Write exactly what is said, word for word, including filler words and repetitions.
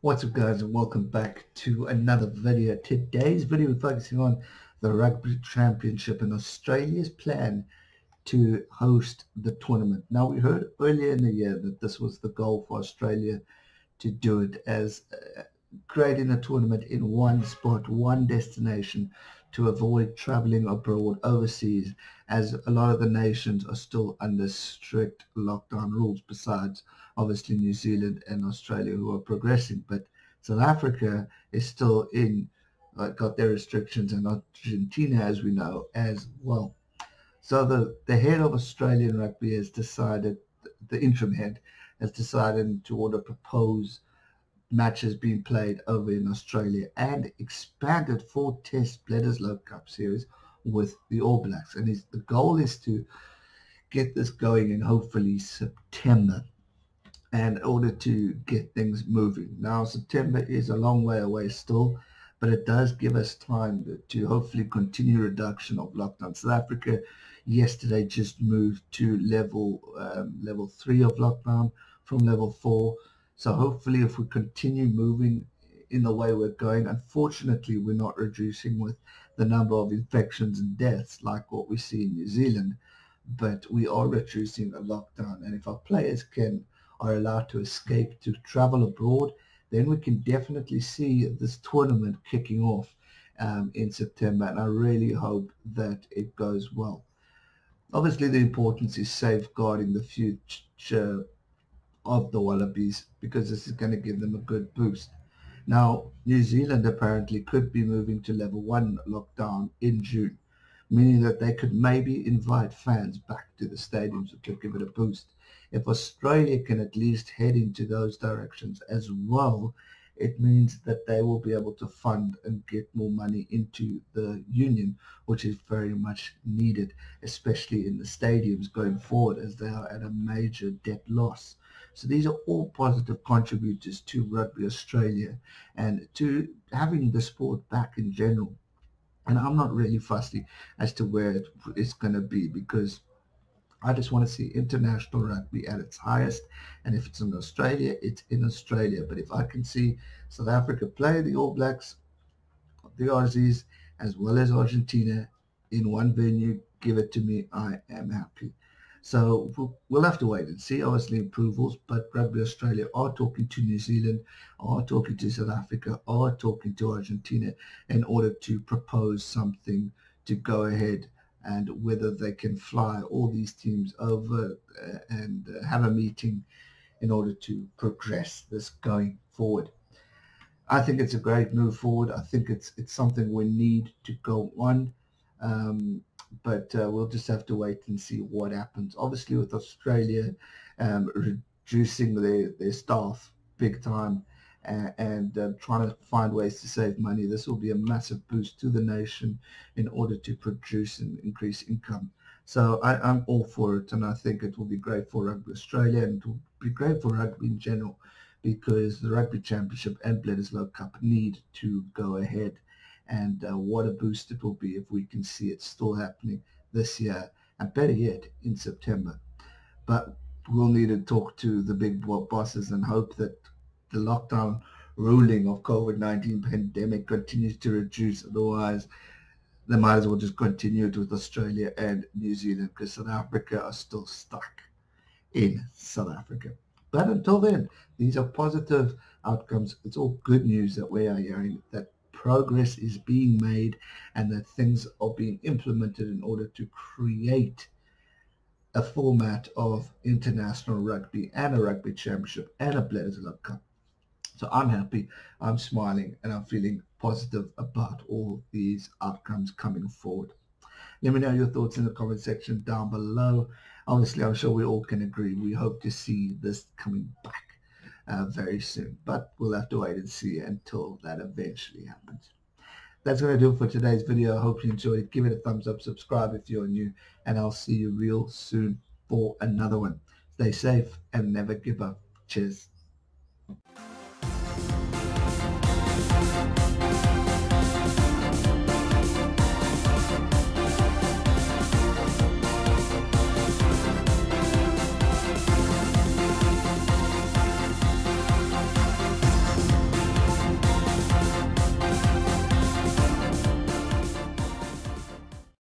What's up guys, and welcome back to another video. Today's video is focusing on the Rugby Championship and Australia's plan to host the tournament. Now, we heard earlier in the year that this was the goal for Australia, to do it as uh, creating a tournament in one spot, one destination, to avoid traveling abroad overseas, as a lot of the nations are still under strict lockdown rules, besides obviously New Zealand and Australia, who are progressing. But South Africa is still in, uh, got their restrictions, and Argentina, as we know, as well. So the, the head of Australian rugby has decided, the interim head, has decided to order proposed matches being played over in Australia and expanded four test Bledisloe Cup series with the All Blacks. And his, the goal is to get this going in hopefully September, in order to get things moving. Now, September is a long way away still, but it does give us time to hopefully continue reduction of lockdown. South Africa yesterday just moved to level um, level three of lockdown from level four. So hopefully, if we continue moving in the way we're going, unfortunately, we're not reducing with the number of infections and deaths like what we see in New Zealand, but we are reducing the lockdown. And if our players can are allowed to escape, to travel abroad, then we can definitely see this tournament kicking off um, in September. And I really hope that it goes well. Obviously, the importance is safeguarding the future of the Wallabies, because this is going to give them a good boost. Now, New Zealand apparently could be moving to level one lockdown in June, meaning that they could maybe invite fans back to the stadiums, which could give it a boost. If Australia can at least head into those directions as well, it means that they will be able to fund and get more money into the union, which is very much needed, especially in the stadiums going forward, as they are at a major debt loss. So these are all positive contributors to Rugby Australia and to having the sport back in general. And I'm not really fussy as to where it's going to be, because I just want to see international rugby at its highest. And if it's in Australia, it's in Australia. But if I can see South Africa play the All Blacks, the Aussies, as well as Argentina in one venue, give it to me, I am happy. So we'll have to wait and see, obviously, approvals, but Rugby Australia are talking to New Zealand, are talking to South Africa, are talking to Argentina in order to propose something to go ahead, and whether they can fly all these teams over and have a meeting in order to progress this going forward. I think it's a great move forward. I think it's it's something we need to go on. Um, but uh, we'll just have to wait and see what happens. Obviously, with Australia um, reducing their, their staff big time and, and uh, trying to find ways to save money, this will be a massive boost to the nation in order to produce and increase income. So I, I'm all for it, and I think it will be great for Rugby Australia, and it will be great for rugby in general, because the Rugby Championship and Bledisloe Cup need to go ahead. And uh, what a boost it will be if we can see it still happening this year, and better yet in September. But we'll need to talk to the big bosses and hope that the lockdown ruling of COVID nineteen pandemic continues to reduce. Otherwise, they might as well just continue it with Australia and New Zealand, because South Africa are still stuck in South Africa. But until then, these are positive outcomes. It's all good news that we are hearing, that progress is being made and that things are being implemented in order to create a format of international rugby and a Rugby Championship and a Bledisloe Cup. So I'm happy, I'm smiling, and I'm feeling positive about all these outcomes coming forward. Let me know your thoughts in the comment section down below. Obviously, I'm sure we all can agree, we hope to see this coming back Uh, very soon, but we'll have to wait and see until that eventually happens. That's going to do it for today's video. I hope you enjoyed it. Give it a thumbs up, subscribe if you're new, and I'll see you real soon for another one. Stay safe and never give up. Cheers.